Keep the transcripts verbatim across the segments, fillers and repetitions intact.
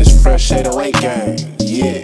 It's fresh eight oh eight gang, yeah.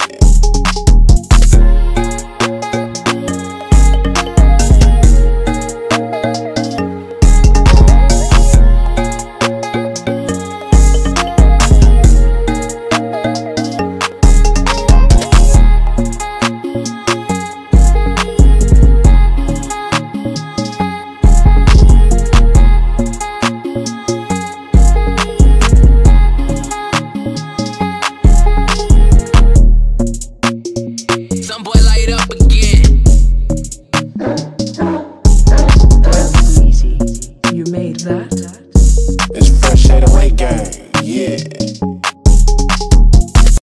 That. It's fresh eight oh eight gang, yeah.